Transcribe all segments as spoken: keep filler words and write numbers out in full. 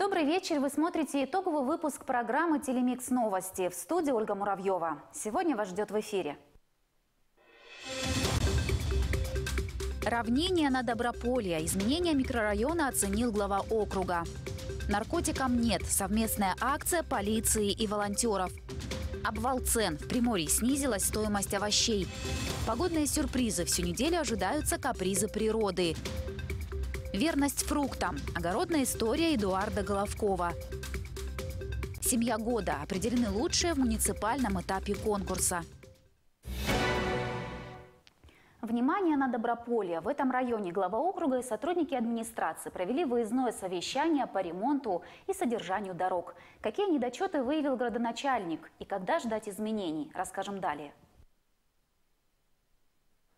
Добрый вечер. Вы смотрите итоговый выпуск программы «Телемикс новости». В студии Ольга Муравьева. Сегодня вас ждет в эфире. Равнение на Доброполье. Изменения микрорайона оценил глава округа. Наркотикам нет. Совместная акция полиции и волонтеров. Обвал цен. В Приморье снизилась стоимость овощей. Погодные сюрпризы. Всю неделю ожидаются капризы природы. Верность фруктам. Огородная история Эдуарда Головкова. Семья года. Определены лучшие в муниципальном этапе конкурса. Внимание на Доброполье. В этом районе глава округа и сотрудники администрации провели выездное совещание по ремонту и содержанию дорог. Какие недочеты выявил градоначальник и когда ждать изменений, расскажем далее.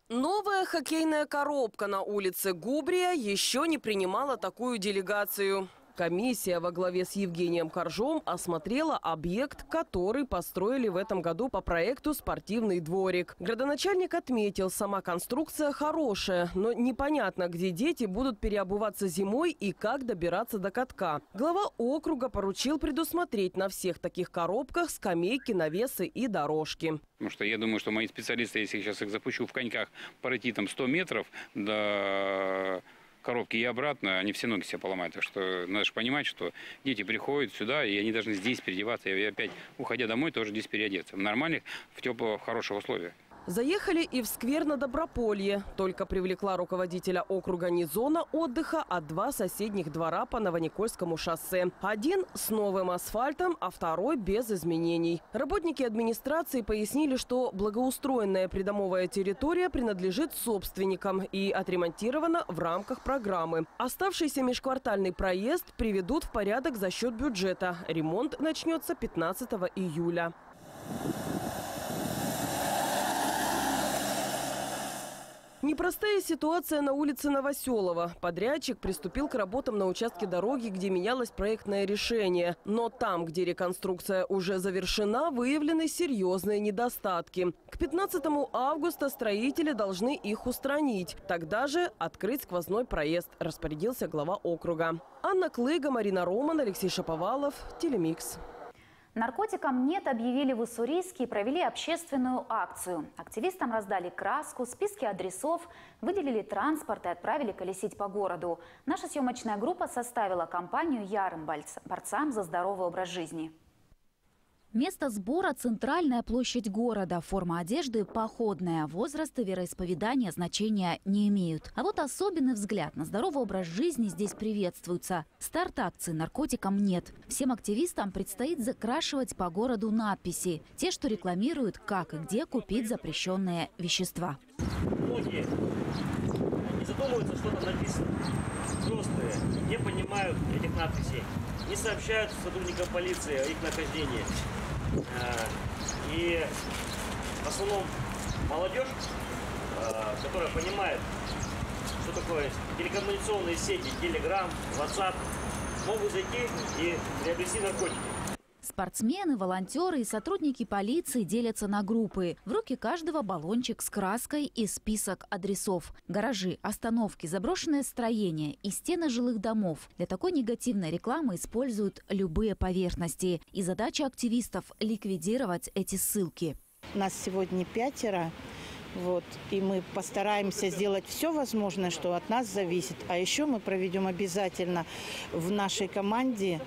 Новая хоккейная коробка на улице Губрия еще не принимала такую делегацию. Комиссия во главе с Евгением Коржом осмотрела объект, который построили в этом году по проекту «Спортивный дворик». Градоначальник отметил, сама конструкция хорошая, но непонятно, где дети будут переобуваться зимой и как добираться до катка. Глава округа поручил предусмотреть на всех таких коробках скамейки, навесы и дорожки. Потому что я думаю, что мои специалисты, если я сейчас их запущу в коньках, пройти там сто метров до... коробки и обратно, они все ноги себе поломают. Так что надо же понимать, что дети приходят сюда, и они должны здесь переодеваться. И опять, уходя домой, тоже здесь переодеться. В нормальных, в теплых, хороших условиях. Заехали и в сквер на Доброполье. Только привлекла руководителя округа не зона отдыха, а два соседних двора по Новоникольскому шоссе. Один с новым асфальтом, а второй без изменений. Работники администрации пояснили, что благоустроенная придомовая территория принадлежит собственникам и отремонтирована в рамках программы. Оставшийся межквартальный проезд приведут в порядок за счет бюджета. Ремонт начнется пятнадцатого июля. Непростая ситуация на улице Новоселова. Подрядчик приступил к работам на участке дороги, где менялось проектное решение. Но там, где реконструкция уже завершена, выявлены серьезные недостатки. К пятнадцатому августа строители должны их устранить. Тогда же открыть сквозной проезд, распорядился глава округа. Анна Клыга, Марина Роман, Алексей Шаповалов, Телемикс. Наркотикам нет объявили в Уссурийске и провели общественную акцию. Активистам раздали краску, списки адресов, выделили транспорт и отправили колесить по городу. Наша съемочная группа составила кампанию ярым борцам за здоровый образ жизни. Место сбора – центральная площадь города. Форма одежды – походная. Возраст и вероисповедание значения не имеют. А вот особенный взгляд на здоровый образ жизни здесь приветствуется. Старт акции «Наркотикам нет». Всем активистам предстоит закрашивать по городу надписи. Те, что рекламируют, как и где купить запрещенные вещества. Многие не задумываются, что там написано. Взрослые не понимают этих надписей. Не сообщают сотрудникам полиции о их нахождении. И в основном молодежь, которая понимает, что такое телекоммуникационные сети, Telegram, WhatsApp, могут зайти и приобрести наркотики. Спортсмены, волонтеры и сотрудники полиции делятся на группы. В руки каждого баллончик с краской и список адресов. Гаражи, остановки, заброшенное строение и стены жилых домов. Для такой негативной рекламы используют любые поверхности. И задача активистов – ликвидировать эти ссылки. Нас сегодня пятеро. Вот, и мы постараемся сделать все возможное, что от нас зависит. А еще мы проведем обязательно в нашей команде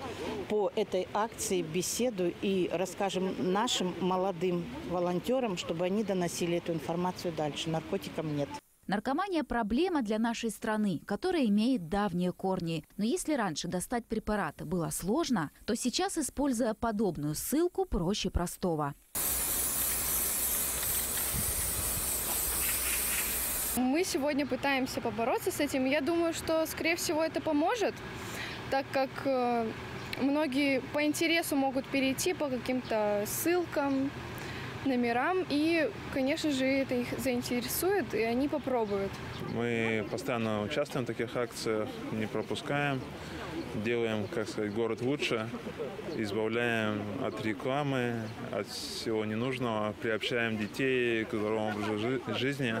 по этой акции беседу и расскажем нашим молодым волонтерам, чтобы они доносили эту информацию дальше. Наркотикам нет. Наркомания – проблема для нашей страны, которая имеет давние корни. Но если раньше достать препараты было сложно, то сейчас, используя подобную ссылку, проще простого. Мы сегодня пытаемся побороться с этим. Я думаю, что, скорее всего, это поможет, так как многие по интересу могут перейти по каким-то ссылкам, номерам. И, конечно же, это их заинтересует, и они попробуют. Мы постоянно участвуем в таких акциях, не пропускаем. Делаем, как сказать, город лучше, избавляем от рекламы, от всего ненужного, приобщаем детей к здоровому образу жизни.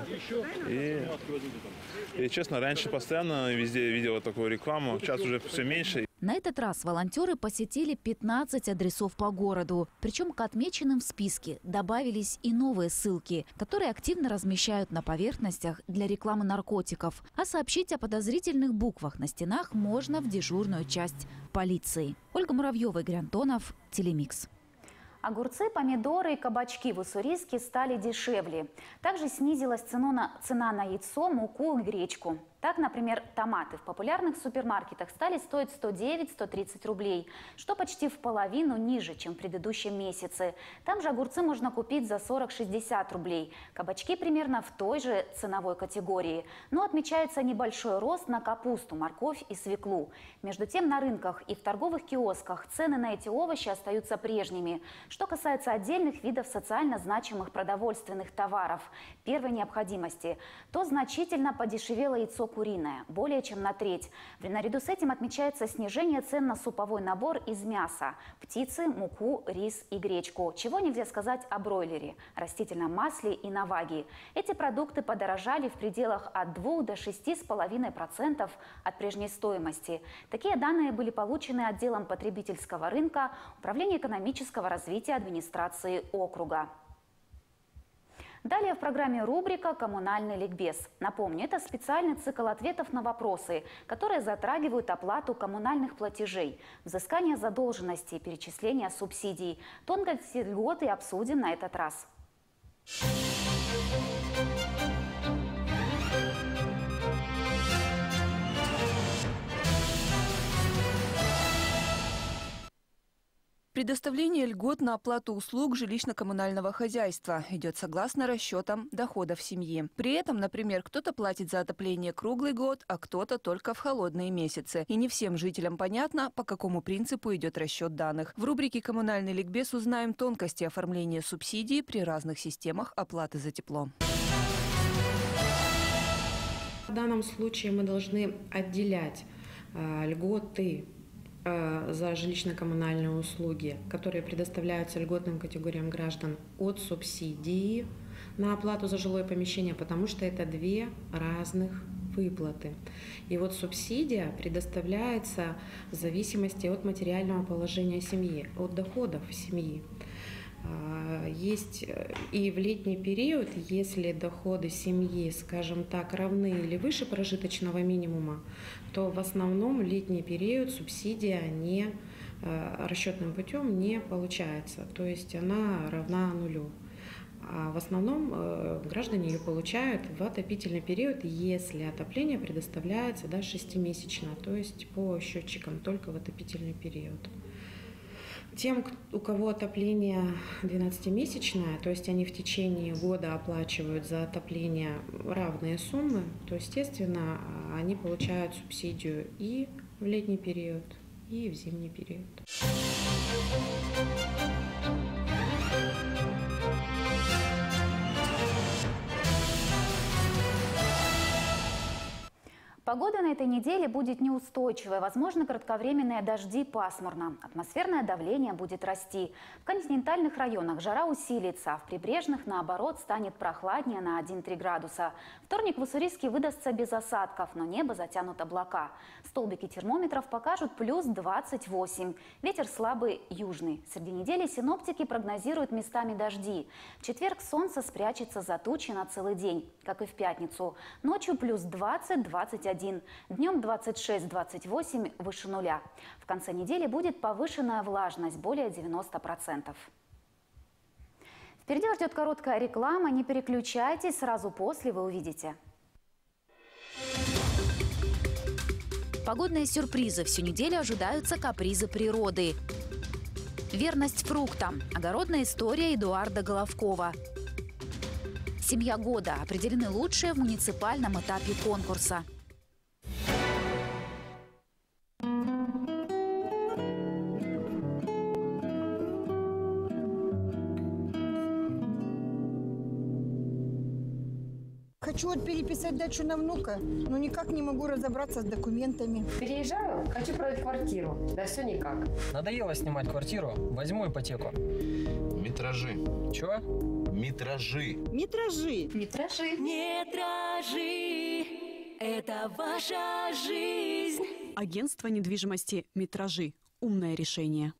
И, и, честно, раньше постоянно везде видела такую рекламу, сейчас уже все меньше. На этот раз волонтеры посетили пятнадцать адресов по городу. Причем к отмеченным в списке добавились и новые ссылки, которые активно размещают на поверхностях для рекламы наркотиков. А сообщить о подозрительных буквах на стенах можно в дежурную часть полиции. Ольга Муравьева, Игорь Антонов, Телемикс. Огурцы, помидоры и кабачки в Уссурийске стали дешевле. Также снизилась цена на, цена на яйцо, муку и гречку. Так, например, томаты в популярных супермаркетах стали стоить сто девять — сто тридцать рублей, что почти в половину ниже, чем в предыдущем месяце. Там же огурцы можно купить за сорок — шестьдесят рублей. Кабачки примерно в той же ценовой категории. Но отмечается небольшой рост на капусту, морковь и свеклу. Между тем, на рынках и в торговых киосках цены на эти овощи остаются прежними. Что касается отдельных видов социально значимых продовольственных товаров первой необходимости, то значительно подешевело яйцо куриное, более чем на треть. Наряду с этим отмечается снижение цен на суповой набор из мяса, птицы, муку, рис и гречку. Чего нельзя сказать о бройлере, растительном масле и наваге. Эти продукты подорожали в пределах от двух до шести с половиной процентов от прежней стоимости. Такие данные были получены отделом потребительского рынка Управления экономического развития администрации округа. Далее в программе рубрика «Коммунальный ликбез». Напомню, это специальный цикл ответов на вопросы, которые затрагивают оплату коммунальных платежей, взыскание задолженности, перечисление субсидий. Тонкости льготы обсудим на этот раз. Предоставление льгот на оплату услуг жилищно-коммунального хозяйства идет согласно расчетам доходов семьи. При этом, например, кто-то платит за отопление круглый год, а кто-то только в холодные месяцы. И не всем жителям понятно, по какому принципу идет расчет данных. В рубрике «Коммунальный ликбез» узнаем тонкости оформления субсидий при разных системах оплаты за тепло. В данном случае мы должны отделять э, льготы за жилищно-коммунальные услуги, которые предоставляются льготным категориям граждан, от субсидии на оплату за жилое помещение, потому что это две разных выплаты. И вот субсидия предоставляется в зависимости от материального положения семьи, от доходов семьи. Есть и в летний период, если доходы семьи, скажем так, равны или выше прожиточного минимума, то в основном летний период субсидия не, расчетным путем не получается, то есть она равна нулю. А в основном граждане ее получают в отопительный период, если отопление предоставляется да, шестимесячно, то есть по счетчикам только в отопительный период. Тем, у кого отопление двенадцатимесячное, то есть они в течение года оплачивают за отопление равные суммы, то, естественно, они получают субсидию и в летний период, и в зимний период. Погода на этой неделе будет неустойчивой. Возможно, кратковременные дожди, пасмурно. Атмосферное давление будет расти. В континентальных районах жара усилится, а в прибрежных, наоборот, станет прохладнее на один — три градуса. Вторник в Уссурийске выдастся без осадков, но небо затянут облака. Столбики термометров покажут плюс двадцать восемь. Ветер слабый, южный. Среди недели синоптики прогнозируют местами дожди. В четверг солнце спрячется за тучи на целый день, как и в пятницу. Ночью плюс двадцать — двадцать один. Днем двадцать шесть — двадцать восемь, выше нуля. В конце недели будет повышенная влажность, более девяноста процентов. Впереди вас ждет короткая реклама. Не переключайтесь, сразу после вы увидите. Погодные сюрпризы. Всю неделю ожидаются капризы природы. Верность фруктам. Огородная история Эдуарда Головкова. Семья года. Определены лучшие в муниципальном этапе конкурса. Хочу вот переписать дачу на внука, но никак не могу разобраться с документами. Переезжаю, хочу продать квартиру, да все никак. Надоело снимать квартиру, возьму ипотеку. Метражи. Чё? Метражи. Метражи. Метражи. Метражи. Это ваша жизнь. Агентство недвижимости «Метражи». Умное решение.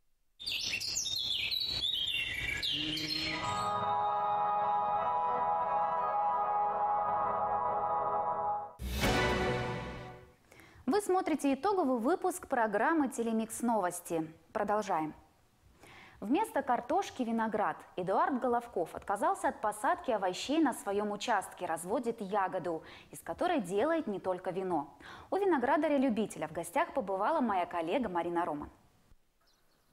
Вы смотрите итоговый выпуск программы «Телемикс новости». Продолжаем. Вместо картошки – виноград. Эдуард Головков отказался от посадки овощей на своем участке, разводит ягоду, из которой делает не только вино. У виноградаря-любителя в гостях побывала моя коллега Марина Роман.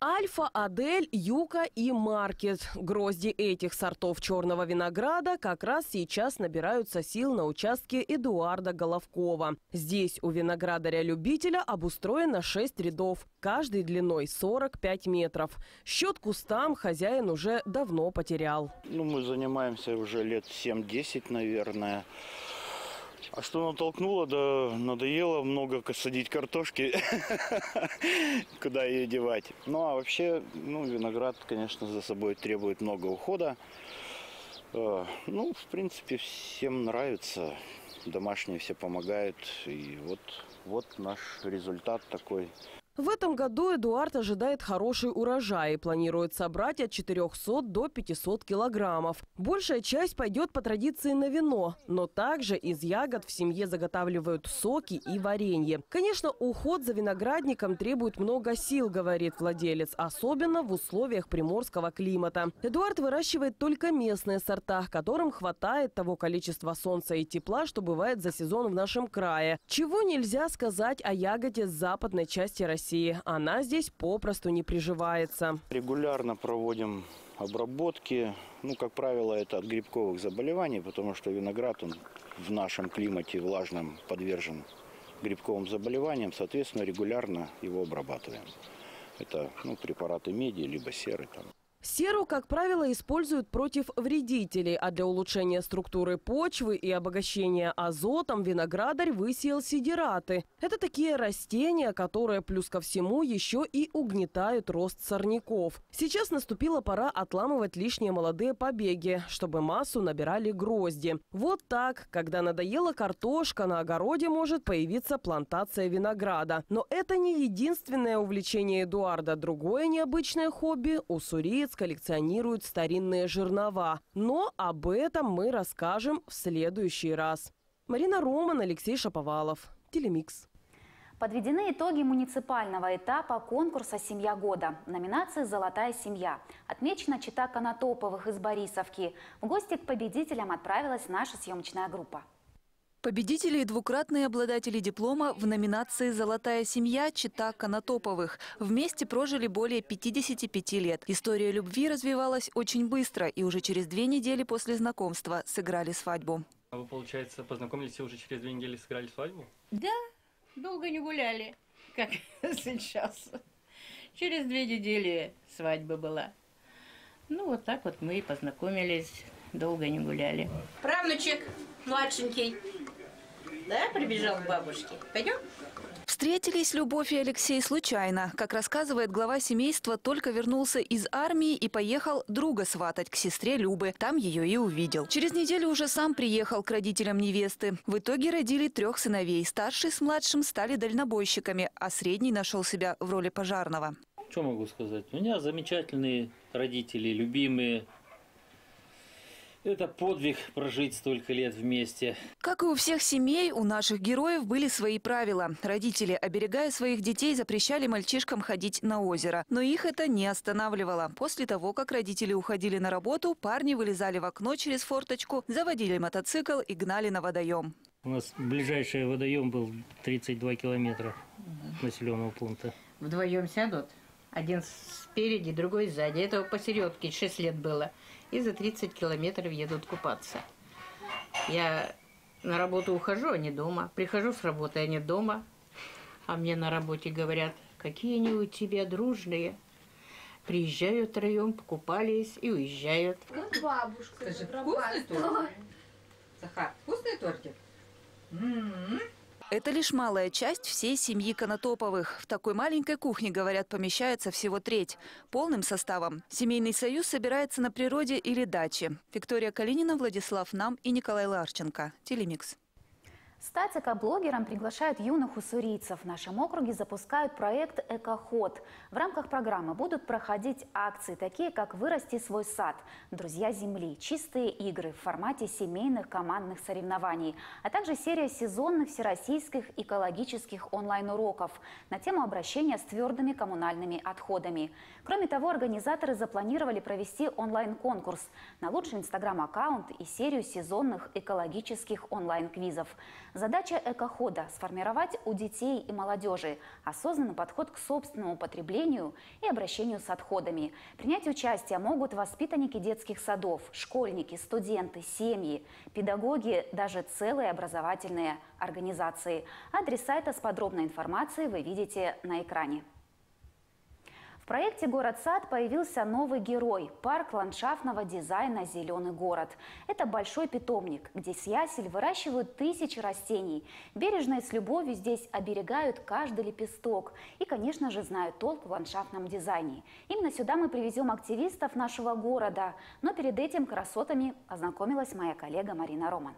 Альфа, Адель, Юка и Маркет. Грозди этих сортов черного винограда как раз сейчас набираются сил на участке Эдуарда Головкова. Здесь у виноградаря-любителя обустроено шесть рядов, каждый длиной сорок пять метров. Счет кустам хозяин уже давно потерял. Ну, мы занимаемся уже лет семь-десять, наверное. А что натолкнуло, да надоело много садить картошки, куда ее девать. Ну а вообще, ну, виноград, конечно, за собой требует много ухода. Ну, в принципе, всем нравится. Домашние все помогают. И вот, вот наш результат такой. В этом году Эдуард ожидает хороший урожай и планирует собрать от четырёхсот до пятисот килограммов. Большая часть пойдет по традиции на вино, но также из ягод в семье заготавливают соки и варенье. Конечно, уход за виноградником требует много сил, говорит владелец, особенно в условиях приморского климата. Эдуард выращивает только местные сорта, которым хватает того количества солнца и тепла, что бывает за сезон в нашем крае. Чего нельзя сказать о ягоде с западной части России. Она здесь попросту не приживается. Регулярно проводим обработки. Ну, как правило, это от грибковых заболеваний, потому что виноград, он в нашем климате влажном подвержен грибковым заболеваниям. Соответственно, регулярно его обрабатываем. Это, ну, препараты меди, либо серы там. Серу, как правило, используют против вредителей, а для улучшения структуры почвы и обогащения азотом виноградарь высеял сидираты. Это такие растения, которые, плюс ко всему, еще и угнетают рост сорняков. Сейчас наступила пора отламывать лишние молодые побеги, чтобы массу набирали грозди. Вот так, когда надоела картошка, на огороде может появиться плантация винограда. Но это не единственное увлечение Эдуарда. Другое необычное хобби – уссуриец коллекционируют старинные жернова. Но об этом мы расскажем в следующий раз. Марина Роман, Алексей Шаповалов. Телемикс. Подведены итоги муниципального этапа конкурса «Семья года» номинации «Золотая семья». Отмечена чета Конотоповых из Борисовки. В гости к победителям отправилась наша съемочная группа. Победители и двукратные обладатели диплома в номинации «Золотая семья» чета Конотоповых. Вместе прожили более пятидесяти пяти лет. История любви развивалась очень быстро, и уже через две недели после знакомства сыграли свадьбу. А вы, получается, познакомились и уже через две недели сыграли свадьбу? Да, долго не гуляли, как сейчас. Через две недели свадьба была. Ну, вот так вот мы и познакомились, долго не гуляли. Правнучек младшенький. Да, прибежал к бабушке. Пойдем? Встретились Любовь и Алексей случайно. Как рассказывает глава семейства, только вернулся из армии и поехал друга сватать к сестре Любы. Там ее и увидел. Через неделю уже сам приехал к родителям невесты. В итоге родили трех сыновей. Старший с младшим стали дальнобойщиками, а средний нашел себя в роли пожарного. Что могу сказать? У меня замечательные родители, любимые. Это подвиг прожить столько лет вместе. Как и у всех семей, у наших героев были свои правила. Родители, оберегая своих детей, запрещали мальчишкам ходить на озеро. Но их это не останавливало. После того, как родители уходили на работу, парни вылезали в окно через форточку, заводили мотоцикл и гнали на водоем. У нас ближайший водоем был тридцать два километра от населенного пункта. Вдвоем сядут. Один спереди, другой сзади. Это посередке шесть лет было. И за тридцать километров едут купаться. Я на работу ухожу, а не дома. Прихожу с работы, а не дома. А мне на работе говорят, какие они у тебя дружные. Приезжают втроем, покупались и уезжают. Как бабушка. Это же вкусный тортик. Захар, вкусный тортик? М-м-м. Это лишь малая часть всей семьи Конотоповых. В такой маленькой кухне, говорят, помещается всего треть. Полным составом семейный союз собирается на природе или даче. Виктория Калинина, Владислав Нам и Николай Ларченко. Телемикс. Стать экоблогером приглашают юных уссурийцев. В нашем округе запускают проект «Экоход». В рамках программы будут проходить акции, такие как «Вырасти свой сад», «Друзья земли», «Чистые игры» в формате семейных командных соревнований, а также серия сезонных всероссийских экологических онлайн-уроков на тему обращения с твердыми коммунальными отходами. Кроме того, организаторы запланировали провести онлайн-конкурс на лучший инстаграм-аккаунт и серию сезонных экологических онлайн-квизов. Задача экохода – сформировать у детей и молодежи осознанный подход к собственному потреблению и обращению с отходами. Принять участие могут воспитанники детских садов, школьники, студенты, семьи, педагоги, даже целые образовательные организации. Адрес сайта с подробной информацией вы видите на экране. В проекте «Город-сад» появился новый герой – парк ландшафтного дизайна «Зеленый город». Это большой питомник, где с ясель выращивают тысячи растений. Бережно и с любовью здесь оберегают каждый лепесток. И, конечно же, знают толк в ландшафтном дизайне. Именно сюда мы привезем активистов нашего города. Но перед этим красотами ознакомилась моя коллега Марина Роман.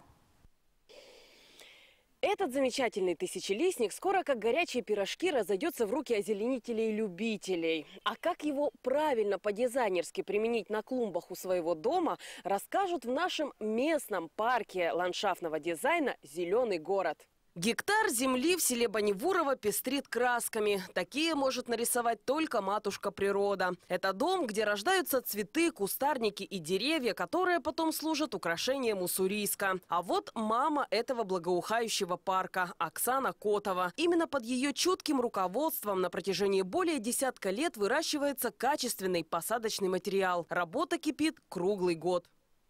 Этот замечательный тысячелистник скоро, как горячие пирожки, разойдется в руки озеленителей и любителей. А как его правильно по-дизайнерски применить на клумбах у своего дома, расскажут в нашем местном парке ландшафтного дизайна «Зеленый город». Гектар земли в селе Боневурово пестрит красками. Такие может нарисовать только матушка природа. Это дом, где рождаются цветы, кустарники и деревья, которые потом служат украшением Уссурийска. А вот мама этого благоухающего парка – Оксана Котова. Именно под ее чутким руководством на протяжении более десятка лет выращивается качественный посадочный материал. Работа кипит круглый год.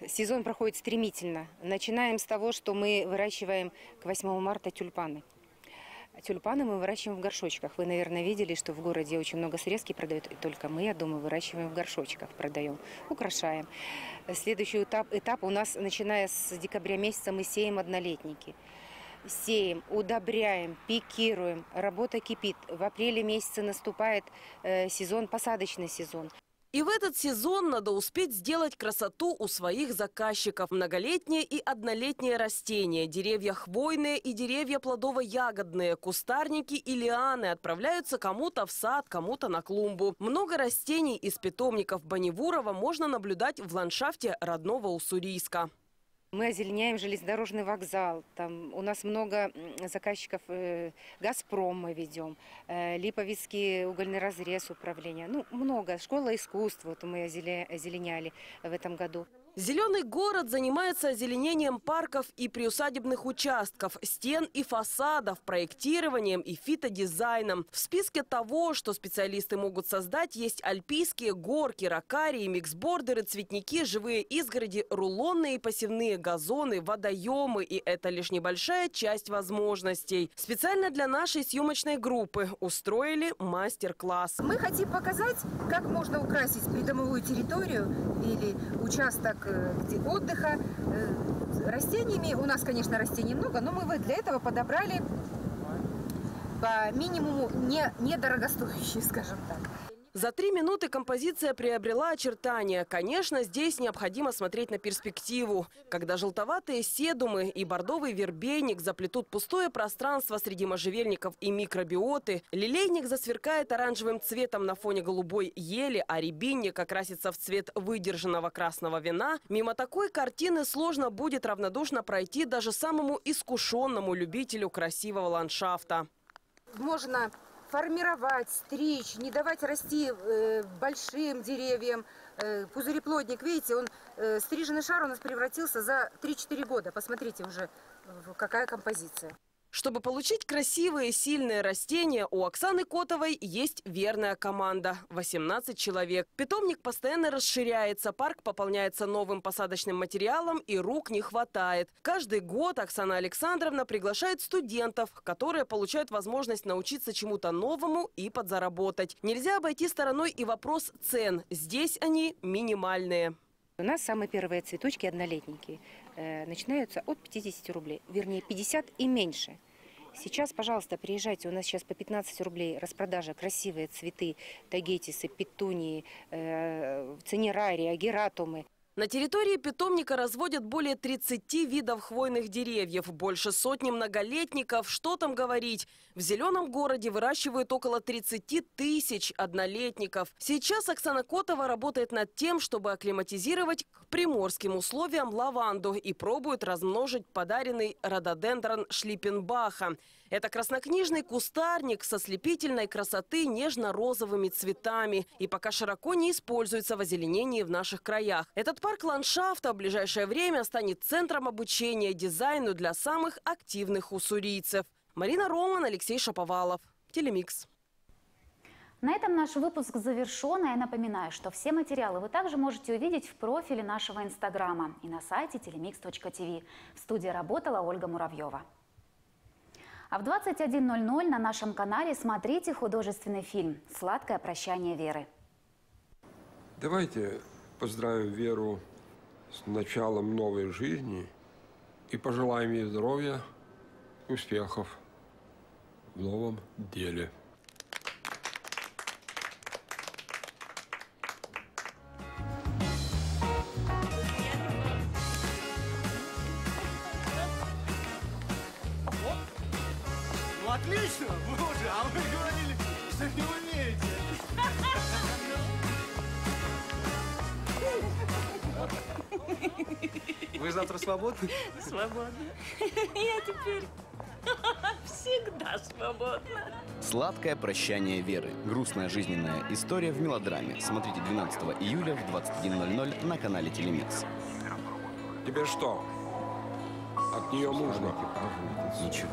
Сезон проходит стремительно. Начинаем с того, что мы выращиваем к восьмому марта тюльпаны. Тюльпаны мы выращиваем в горшочках. Вы, наверное, видели, что в городе очень много срезки продают. И только мы, я думаю, выращиваем в горшочках, продаем, украшаем. Следующий этап, этап у нас, начиная с декабря месяца, мы сеем однолетники. Сеем, удобряем, пикируем. Работа кипит. В апреле месяце наступает сезон, посадочный сезон. И в этот сезон надо успеть сделать красоту у своих заказчиков. Многолетние и однолетние растения, деревья хвойные и деревья плодово-ягодные, кустарники и лианы отправляются кому-то в сад, кому-то на клумбу. Много растений из питомников Боневурова можно наблюдать в ландшафте родного Уссурийска. Мы озеленяем железнодорожный вокзал. Там у нас много заказчиков. Газпром мы ведем, Липовицкий угольный разрез управления. Ну, много. Школа искусств вот мы озеленяли в этом году. «Зеленый город» занимается озеленением парков и приусадебных участков, стен и фасадов, проектированием и фитодизайном. В списке того, что специалисты могут создать, есть альпийские горки, ракарии, миксбордеры, цветники, живые изгороди, рулонные и посевные газоны, водоемы. И это лишь небольшая часть возможностей. Специально для нашей съемочной группы устроили мастер-класс. Мы хотим показать, как можно украсить придомовую территорию или участок отдыха растениями. У нас, конечно, растений много, но мы для этого подобрали по минимуму недорогостоящие, скажем так. За три минуты композиция приобрела очертания. Конечно, здесь необходимо смотреть на перспективу. Когда желтоватые седумы и бордовый вербейник заплетут пустое пространство среди можжевельников и микробиоты, лилейник засверкает оранжевым цветом на фоне голубой ели, а рябинник окрасится в цвет выдержанного красного вина, мимо такой картины сложно будет равнодушно пройти даже самому искушенному любителю красивого ландшафта. Можно формировать, стричь, не давать расти э, большим деревьям. Э, пузыреплодник, видите, он э, стриженный шар у нас превратился за три-четыре года. Посмотрите уже, какая композиция. Чтобы получить красивые, сильные растения, у Оксаны Котовой есть верная команда – восемнадцать человек. Питомник постоянно расширяется, парк пополняется новым посадочным материалом и рук не хватает. Каждый год Оксана Александровна приглашает студентов, которые получают возможность научиться чему-то новому и подзаработать. Нельзя обойти стороной и вопрос цен. Здесь они минимальные. У нас самые первые цветочки однолетники начинаются от пятидесяти рублей, вернее пятьдесят и меньше. Сейчас, пожалуйста, приезжайте, у нас сейчас по пятнадцать рублей распродажа, красивые цветы, тагетисы, петунии, цинерария, гератумы. На территории питомника разводят более тридцати видов хвойных деревьев, больше сотни многолетников, что там говорить. В зеленом городе выращивают около тридцати тысяч однолетников. Сейчас Оксана Котова работает над тем, чтобы акклиматизировать к приморским условиям лаванду и пробует размножить подаренный рододендрон Шлиппенбаха. Это краснокнижный кустарник со слепительной красоты нежно-розовыми цветами и пока широко не используется в озеленении в наших краях. Этот парк ландшафта в ближайшее время станет центром обучения дизайну для самых активных уссурийцев. Марина Роман, Алексей Шаповалов. Телемикс. На этом наш выпуск завершен. Я напоминаю, что все материалы вы также можете увидеть в профиле нашего инстаграма и на сайте телемикс точка тв. В студии работала Ольга Муравьева. А в двадцать один ноль ноль на нашем канале смотрите художественный фильм «Сладкое прощание Веры». Давайте поздравим Веру с началом новой жизни и пожелаем ей здоровья, успехов в новом деле. Ну, отлично! Вы уже, а вы говорили, что не умеете. Вы завтра свободны? Свободна. Я теперь всегда свободна. «Сладкое прощание Веры». Грустная жизненная история в мелодраме. Смотрите двенадцатого июля в двадцать один ноль ноль на канале Телемикс. Тебе что? От нее нужно? Ничего.